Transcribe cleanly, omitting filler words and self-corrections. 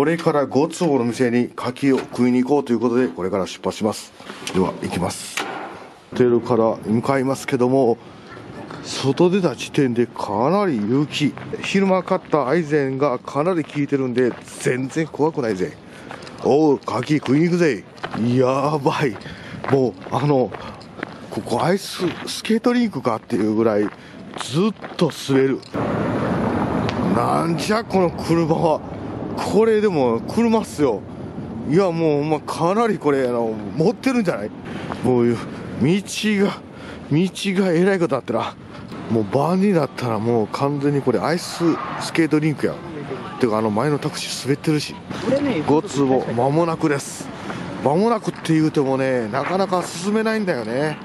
これから5坪の店に牡蠣を食いに行こうということで、これから出発します。では行きます。ホテルから向かいますけども、外出た時点でかなり雪、昼間買ったアイゼンがかなり効いてるんで全然怖くないぜ。おう、牡蠣食いに行くぜ。やばい、もうここアイススケートリンクかっていうぐらいずっと滑る。なんじゃこの車は。これでも車っすよ。いやもう、まあ、かなりこれ持ってるんじゃない。もう道がえらいことなってな。もう晩になったらもう完全にこれアイススケートリンクや。てか前のタクシー滑ってるし。5坪間もなくです。間もなくって言うてもね、なかなか進めないんだよね。